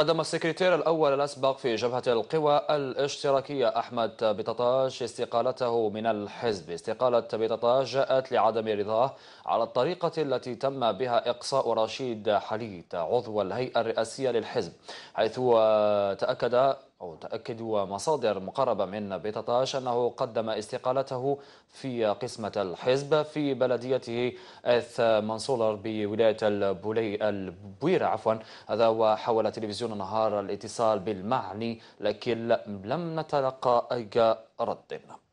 قدم السكرتير الأول الأسبق في جبهة القوى الاشتراكية أحمد بططاش استقالته من الحزب. استقالة بططاش جاءت لعدم رضاه على الطريقة التي تم بها إقصاء رشيد حليت عضو الهيئة الرئاسية للحزب، حيث تأكد مصادر مقربة من بططاش أنه قدم استقالته في قسمة الحزب في بلديته اث منصور بولاية البويره هذا، وحاول تلفزيون النهار الاتصال بالمعني لكن لم نتلقى أي رد.